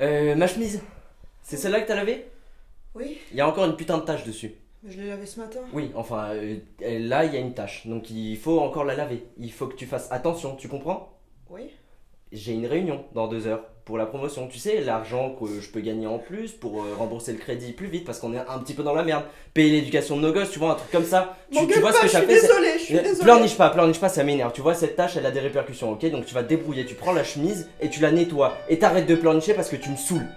Ma chemise, c'est celle-là que t'as lavée? Oui. Il y a encore une putain de tache dessus. Mais je l'ai lavée ce matin. Oui, enfin, là, il y a une tache, donc il faut encore la laver. Il faut que tu fasses attention, tu comprends? Oui. J'ai une réunion dans 2 heures pour la promotion. Tu sais, l'argent que je peux gagner en plus pour rembourser le crédit plus vite parce qu'on est un petit peu dans la merde. Payer l'éducation de nos gosses, tu vois, un truc comme ça. Tu vois pas, ce que j'ai fait? Je suis désolée. Pleurniche pas, ça m'énerve. Tu vois, cette tâche, elle a des répercussions, ok? Donc tu vas te débrouiller, tu prends la chemise et tu la nettoies. Et t'arrêtes de pleurnicher parce que tu me saoules.